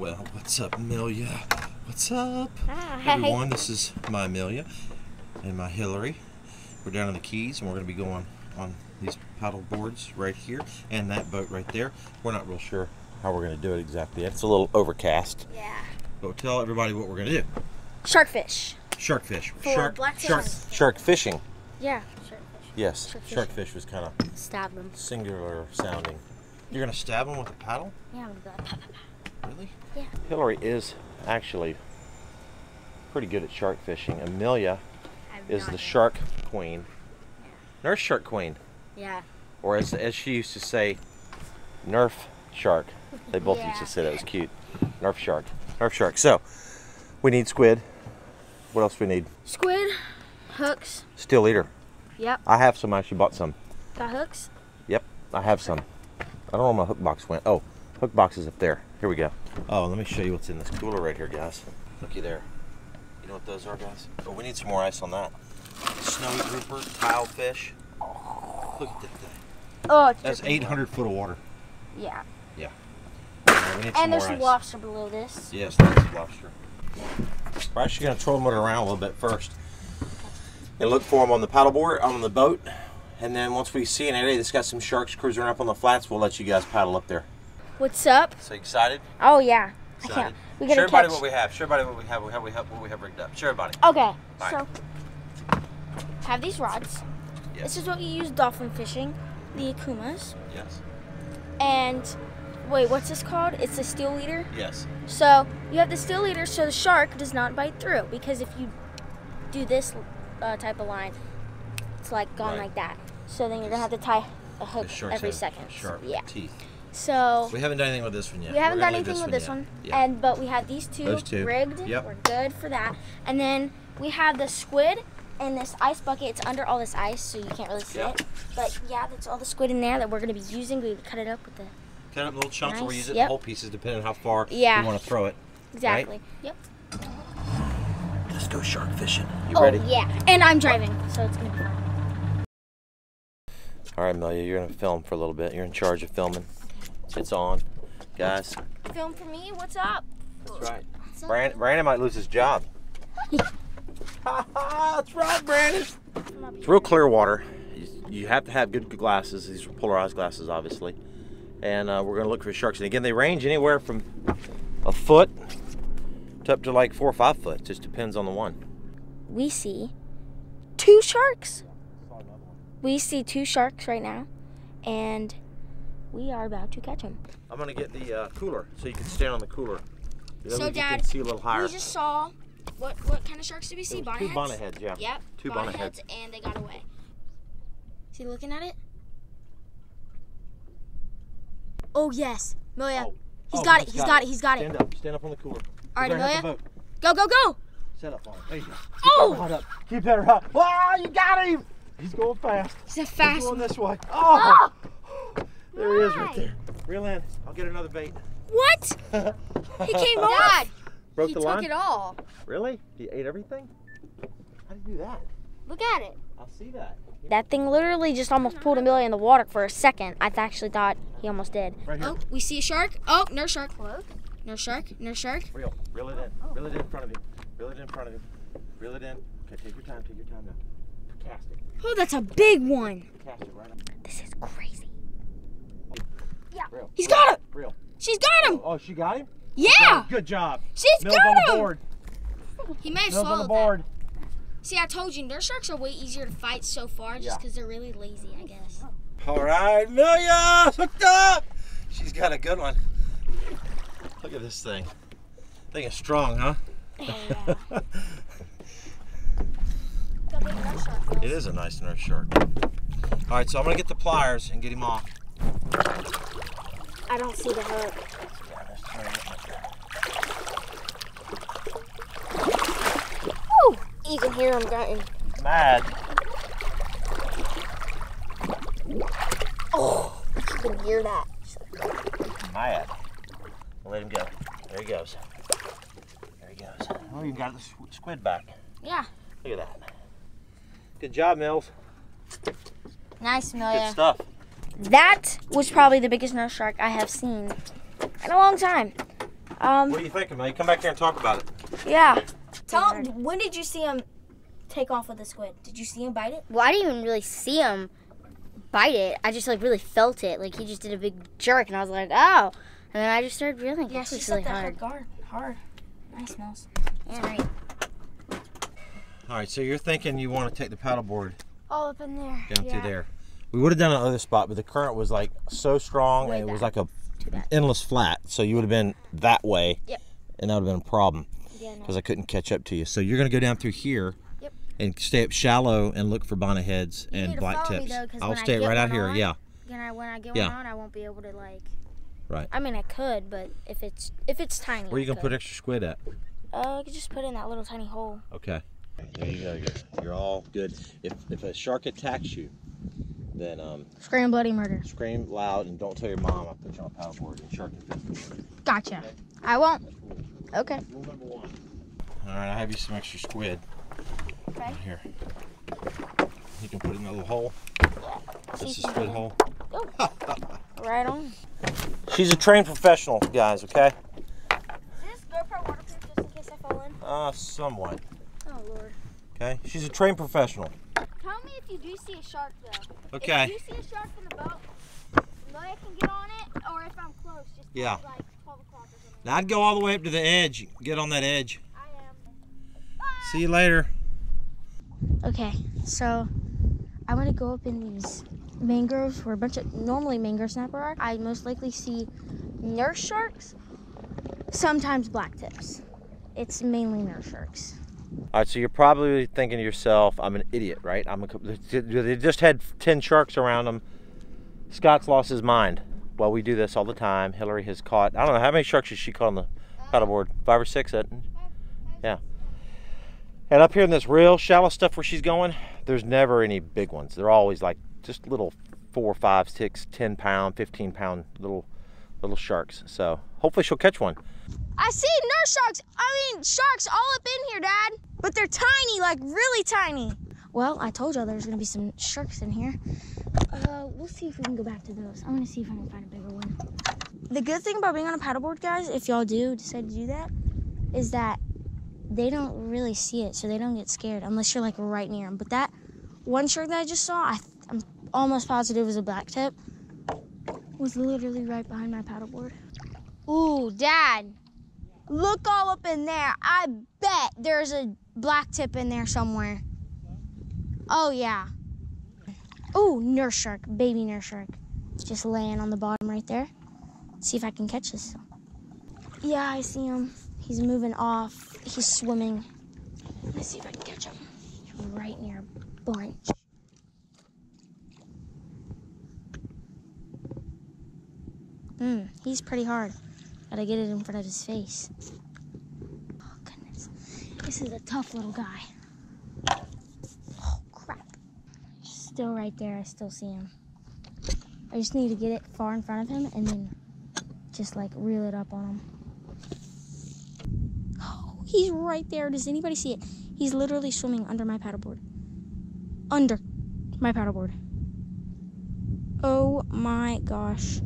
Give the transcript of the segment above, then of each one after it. Well, what's up, Amelia? What's up, everyone? This is my Amelia and my Hilary. We're down in the Keys, and we're going to be going on these paddle boards right here and that boat right there. We're not real sure how we're going to do it exactly. It's a little overcast. Yeah. But tell everybody what we're going to do. Sharkfish. Sharkfish. Shark fishing. Yeah. Sharkfish. Yes. Sharkfish was kind of stab them. Singular sounding. You're going to stab them with a paddle? Yeah, I'm going to go. Really? Yeah. Hilary is actually pretty good at shark fishing. Amelia is the shark queen. Yeah. Nurse shark queen. Yeah. Or as she used to say, Nerf shark. They both used to say that was cute. Nerf shark. Nerf shark. So, we need squid. What else do we need? Squid, hooks. Steel leader. Yep. I have some. I actually bought some. Got hooks? Yep. I have some. I don't know where my hook box went. Oh, hook box is up there. Here we go. Oh, let me show you what's in this cooler right here, guys. Looky there. You know what those are, guys? Oh, we need some more ice on that. Snowy grouper, tilefish. Look at that thing. Oh, it's that's 800 foot of water. Yeah. Yeah. Right, we need some more ice. Lobster below this. Yes, that's lobster. We're actually going to troll them around a little bit first and look for them on the paddleboard, on the boat. And then once we see an area that's got some sharks cruising up on the flats, we'll let you guys paddle up there. What's up? So excited? Oh yeah. Excited. I can't. We gotta catch. Show everybody what we have. Show everybody what we have. What we have rigged up. Show everybody. Okay. Bye. So have these rods. Yes. This is what you use dolphin fishing, the akumas. Yes. And wait, what's this called? It's a steel leader. Yes. So you have the steel leader, so the shark does not bite through, because if you do this type of line, it's like gone like that. So then you're gonna have to tie a hook every second. Sharp teeth. So we haven't done anything with this one yet. We haven't done anything with this one. Yeah. And but we have these two rigged. Yep. We're good for that. And then we have the squid in this ice bucket. It's under all this ice, so you can't really see it. But yeah, that's all the squid in there that we're gonna be using. We cut it up with the little chunks, or we use it in whole pieces, depending on how far you want to throw it. Exactly. Right? Yep. Let's go shark fishing. You ready? Oh yeah. And I'm driving, so it's gonna be fun. All right, Amelia, you're gonna film for a little bit. You're in charge of filming. It's on, guys. Film for me. What's up? That's right. Brandon might lose his job. That's right, Brandon. It's real clear water. You have to have good glasses. These are polarized glasses, obviously. And we're gonna look for sharks. And again, they range anywhere from a foot to up to like 4 or 5 foot. It just depends on the one. We see two sharks. We see two sharks right now, and we are about to catch them. I'm gonna get the cooler so you can stand on the cooler. So Dad, see a little higher. We just saw what kind of sharks did we see? Bonnet heads. Two bonnet heads, yeah. Yep. Two bonnet heads, and they got away. See, looking at it. Oh yes, Amelia. Oh. He's got it. He's got it. He's got it. Stand up. Stand up on the cooler. All right, Amelia. Go, go, go. Set up on it. There you go. Oh! Keep that right up. Oh, you got him. He's going fast. He's a fast. He's going this way. Oh! There he is right there. Reel in. I'll get another bait. What? He came off. Dad, he took it all. Really? He ate everything? How did he do that? Look at it. I'll see that. That thing literally just almost pulled Amelia in the water for a second. I actually thought he almost did. Right here. Oh, we see a shark. Oh, nurse shark. Hello? Nurse shark. Nurse shark. Reel. Reel it in. Reel it in front of him. Reel it in front of him. Reel it in. Okay, take your time. Take your time now. Cast it. Oh, that's a big one. Cast it right up. This is crazy. Yeah. Real. He's got him. Real. She's got him. Oh, she got him? Yeah. Got him. Good job. She's got him. On the board. He may have swallowed that. See, I told you, nurse sharks are way easier to fight so far just because they're really lazy, I guess. All right, Amelia, hooked up. She's got a good one. Look at this thing. Thing is strong, huh? Yeah. It is a nice nurse shark. All right, so I'm gonna get the pliers and get him off. I don't see the hook. Ooh, you can hear him grunting. Mad. Oh, you can hear that. Mad. I'll let him go. There he goes. There he goes. Oh, you got the squid back. Yeah. Look at that. Good job, Mills. Nice, Amelia. Good stuff. That was probably the biggest nurse shark I have seen in a long time. What do you think, Amelia? Come back here and talk about it. Yeah. Tell him, when did you see him take off with the squid? Did you see him bite it? Well, I didn't even really see him bite it. I just like really felt it. Like he just did a big jerk, and I was like, oh. And then I just started reeling. Yeah, she set really that hard. Nice smells. Yeah. Great. All right, so you're thinking you want to take the paddleboard all up in there, down through there. We would have done another spot, but the current was like so strong, and it was like a endless flat. So you would have been that way, and that would have been a problem because I couldn't catch up to you. So you're gonna go down through here and stay up shallow and look for bonnet heads and black tips. I'll stay right out here. Yeah. When I get one on, I won't be able to like. Right. I mean, I could, but if it's tiny. Where are you gonna put extra squid at? I could just put it in that little tiny hole. Okay. There you go. You're all good. If a shark attacks you, then scream bloody murder. Scream loud and don't tell your mom. I put you on a paddleboard and shark infestation. Gotcha. Okay? I won't. Okay. Rule number one. All right, I have you some extra squid. Okay. Here. You can put it in that little hole. This is squid hole. Oh. Right on. She's a trained professional, guys, okay? Is this GoPro waterproof just in case I fall in? Somewhat. Oh, Lord. Okay, she's a trained professional. Tell me if you do see a shark, though. Okay. If you see a shark in the boat, I can get on it, or if I'm close, just like 12 o'clock or something. Now, I'd go all the way up to the edge. Get on that edge. I am. Bye. See you later. Okay, so I want to go up in these mangroves where a bunch of normally mangrove snapper are. I most likely see nurse sharks, sometimes blacktips. It's mainly nurse sharks. All right, so you're probably thinking to yourself, I'm an idiot, right? They just had 10 sharks around them. Scott's lost his mind. Well, we do this all the time. Hilary has caught, I don't know, how many sharks has she caught on the paddleboard? 5 or 6, isn't it? Yeah. And up here in this real shallow stuff where she's going, there's never any big ones. They're always like just little 4, 5, 6, 10 pound, 15 pound little sharks. So hopefully she'll catch one. I see nurse sharks. I mean, sharks all up in here, Dad. But they're tiny, like really tiny. Well, I told y'all there's gonna be some sharks in here. We'll see if we can go back to those. I'm gonna see if I can find a bigger one. The good thing about being on a paddleboard, guys, if y'all do decide to do that, is that they don't really see it, so they don't get scared unless you're like right near them. But that one shark that I just saw, I'm almost positive it was a blacktip, was literally right behind my paddleboard. Ooh, Dad, look all up in there. I bet there's a blacktip in there somewhere. Oh yeah. Ooh, nurse shark, baby nurse shark. Just laying on the bottom right there. Let's see if I can catch this. Yeah, I see him. He's moving off, he's swimming. Let's see if I can catch him. He's right near a bunch. He's pretty hard. Gotta get it in front of his face. Oh, goodness. This is a tough little guy. Oh, crap. Still right there, I still see him. I just need to get it far in front of him and then just like reel it up on him. Oh, he's right there. Does anybody see it? He's literally swimming under my paddleboard. Under my paddleboard. Oh my gosh.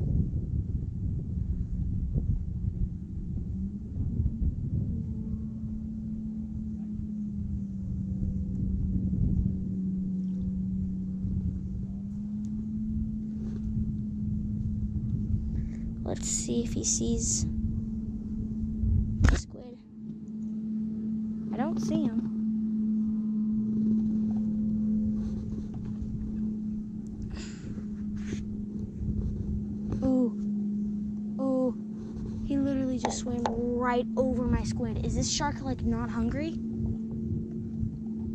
Let's see if he sees the squid. I don't see him. Ooh. Ooh. He literally just swam right over my squid. Is this shark, like, not hungry?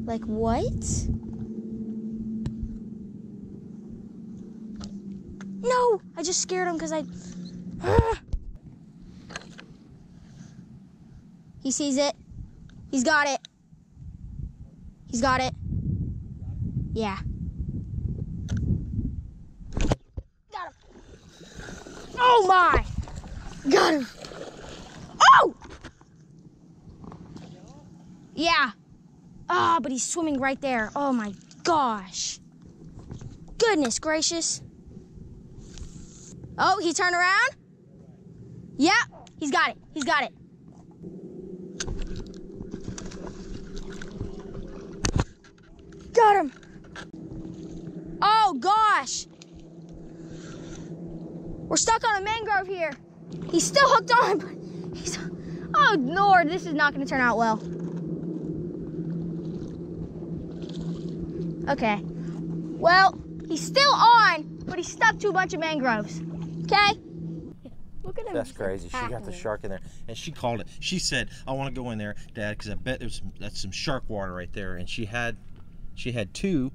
Like, what? No! I just scared him because I... He sees it. He's got it. He's got it. Yeah. Got him. Oh my! Got him. Oh! Yeah. Ah, but he's swimming right there. Oh my gosh. Goodness gracious. Oh, he turned around. Yeah, he's got it. He's got it. Got him. Oh, gosh. We're stuck on a mangrove here. He's still hooked on, but he's... Oh, Lord, this is not going to turn out well. Okay. Well, he's still on, but he's stuck to a bunch of mangroves. Okay? Look at him. That's crazy. She got the shark in there, and she called it. She said, I want to go in there, Dad, because I bet that's some shark water right there. And she had two,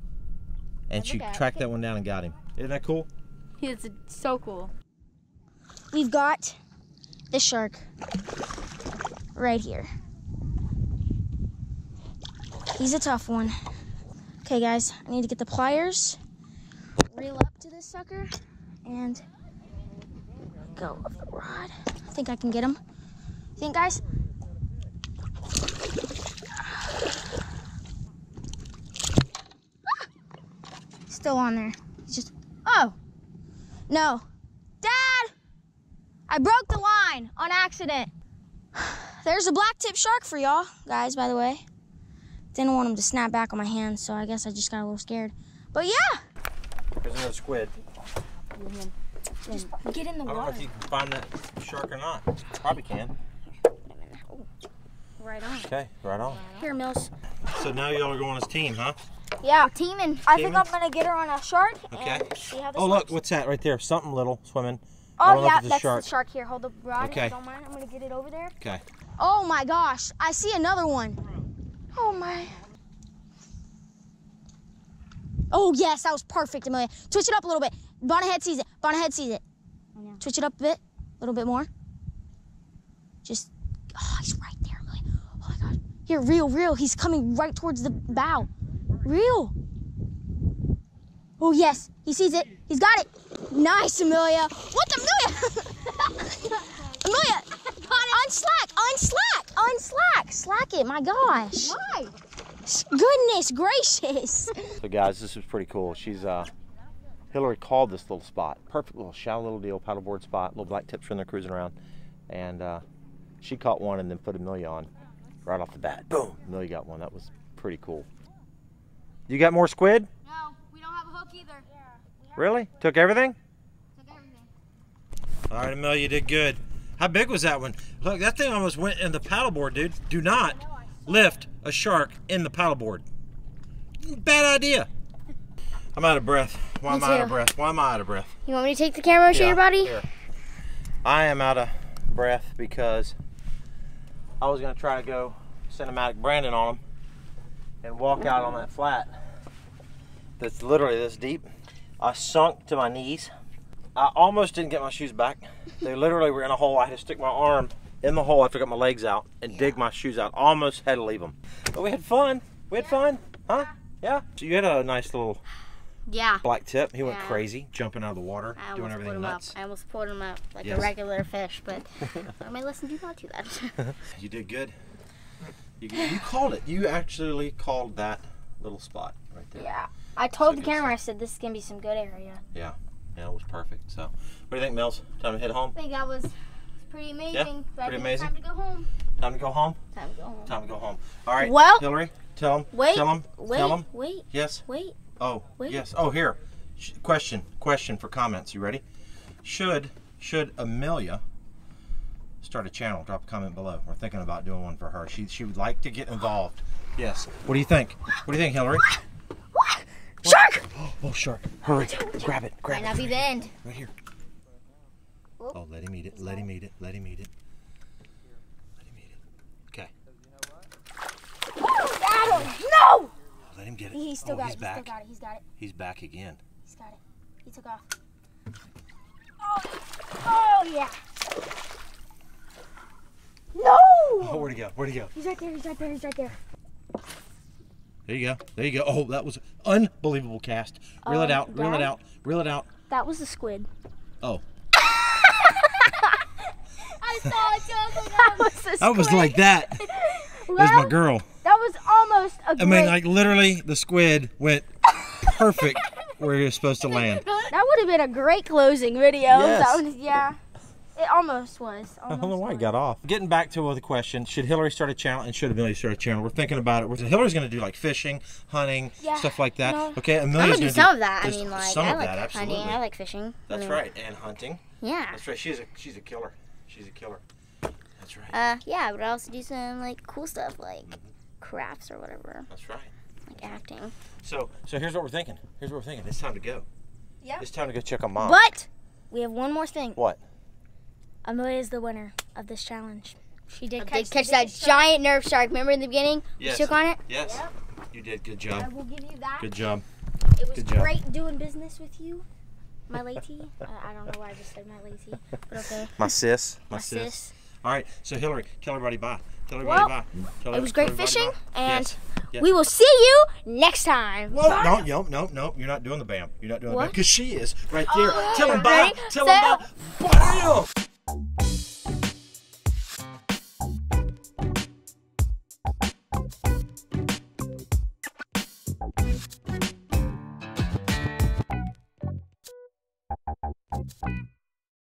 and she tracked that one down and got him. Isn't that cool? It's so cool. We've got the shark right here. He's a tough one. Okay, guys, I need to get the pliers, reel up to this sucker, and go off the rod. I think I can get him. You think, guys? Ah! Still on there. He's just, oh, no. Dad, I broke the line on accident. There's a blacktip shark for y'all, guys, by the way. Didn't want him to snap back on my hand, so I guess I just got a little scared. But yeah! There's another squid. Just get in the water. I don't know if you can find that shark or not. Probably can. Right on. Okay, right on. Here, Mills. So now y'all are going as team, huh? Yeah, teaming. I think I'm gonna get her on a shark. Okay. And see how this works. Look, what's that right there? Something little swimming. Oh yeah, that's the shark here. Hold the rod. Okay. Don't mind. I'm gonna get it over there. Okay. Oh my gosh, I see another one. Oh my. Oh yes, that was perfect, Amelia. Twitch it up a little bit. Bonnet Head sees it. Bonnet Head sees it. Yeah. Twitch it up a bit. A little bit more. Just, oh, he's right there, Amelia. Oh my God. Here, reel, reel. He's coming right towards the bow. Reel. Oh yes, he sees it. He's got it. Nice, Amelia. What's Amelia? Amelia, unslack, unslack, unslack. Slack it, my gosh. Why? Goodness gracious. So guys, this is pretty cool. She's, Hilary called this little spot. Perfect little shallow little deal, paddleboard spot. Little black tips are in there cruising around. And she caught one and then put Amelia on right off the bat. Boom, Amelia got one. That was pretty cool. You got more squid? No, we don't have a hook either. Yeah, really? Took everything? Took everything. All right, Amelia, you did good. How big was that one? Look, that thing almost went in the paddleboard, dude. Do not lift a shark in the paddleboard. Bad idea. I'm out of breath. Why am I out of breath? Why am I out of breath? You want me to take the camera and show your body? Here. I am out of breath because I was going to try to go cinematic Brandon on him and walk out on that flat that's literally this deep. I sunk to my knees. I almost didn't get my shoes back. They literally were in a hole. I had to stick my arm in the hole after I got my legs out and dig my shoes out. Almost had to leave them. But we had fun. We had fun. Huh? Yeah. So you had a nice little black tip. He went crazy, jumping out of the water, doing everything nuts. I almost pulled him up like a regular fish, but my lesson did not do that. You did good. You called it. You actually called that little spot right there. Yeah. I told the camera, I said, this is going to be some good area. Yeah. Yeah, it was perfect. So, what do you think, Mills? Time to head home? I think that was pretty amazing. Yeah, pretty amazing. Time to go home. Time to go home? Time to go home. Time to go home. All right, well, Hilary, tell them. Wait. Tell them. Wait. Tell them. Wait. Yes. Wait. Oh, wait. Yes. Oh, here. Question for comments. You ready? Should Amelia start a channel? Drop a comment below. We're thinking about doing one for her. She would like to get involved. Yes. What do you think? What do you think, Hilary? Shark! Oh, shark. Hurry. Grab it. Grab it. Might not be the end. Right here. Oh, let him eat it. Let him eat it. Let him eat it. Let him eat it. Okay. No! Let him get it. He still got it. He's back. He's got it. He's back again. He's got it. He took off. Oh, yeah. No! Oh, where'd he go? Where'd he go? He's right there. He's right there. He's right there. There you go. There you go. Oh, that was unbelievable cast. Reel it out. Reel it out. Reel it out. That was the squid. Oh. I saw it too. That was the squid. I was like that. Well, that was my girl. That was almost a great... I mean, like literally the squid went perfect where it was supposed to land. That would have been a great closing video. Yes. That was, yeah. It almost was. I don't know why it got off. Getting back to the question, should Hilary start a channel and should Amelia start a channel? We're thinking about it. Hilary's going to do like fishing, hunting, stuff like that. No. Okay, Amelia's going to do some of that. I mean, like, I like hunting, I like fishing. That's right, and hunting. Yeah. That's right. She's a killer. She's a killer. That's right. Yeah, but I also do some like cool stuff like crafts or whatever. That's right. Like acting. So here's what we're thinking. Here's what we're thinking. It's time to go. Yeah. It's time to go check on Mom. But we have one more thing. What? Amelia is the winner of this challenge. She did catch that giant Nerf shark. Remember in the beginning? Yes. You took on it? Yes. Yep. You did. Good job. I will give you that. Good job. It was great doing business with you. My lady. I don't know why I just said my lady, but okay. My sis. My sis. All right. So, Hilary, tell everybody bye. Tell everybody bye. It was great fishing, and we will see you next time. Well, no. You're not doing the bam. You're not doing the bam. Because she is right there. Oh, tell them bye. Tell them bye. Bam.